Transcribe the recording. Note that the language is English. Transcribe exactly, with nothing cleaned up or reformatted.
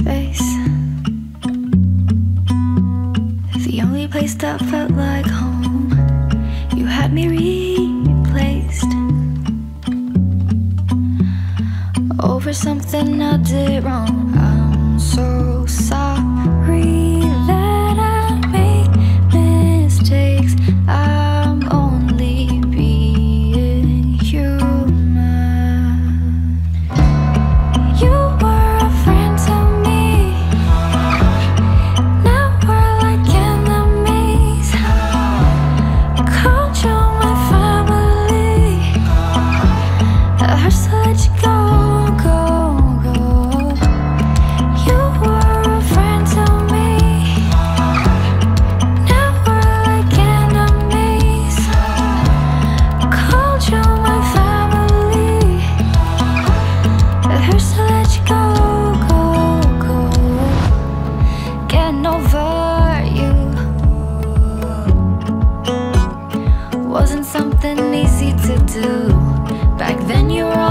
space, the only place that felt like home. You had me replaced over something I did wrong. I'm so sorry that I make mistakes. I'm only being human. You were a friend to me, now we're like enemies. Called you my family. I hurt to let you go. Wasn't something easy to do. Back then you were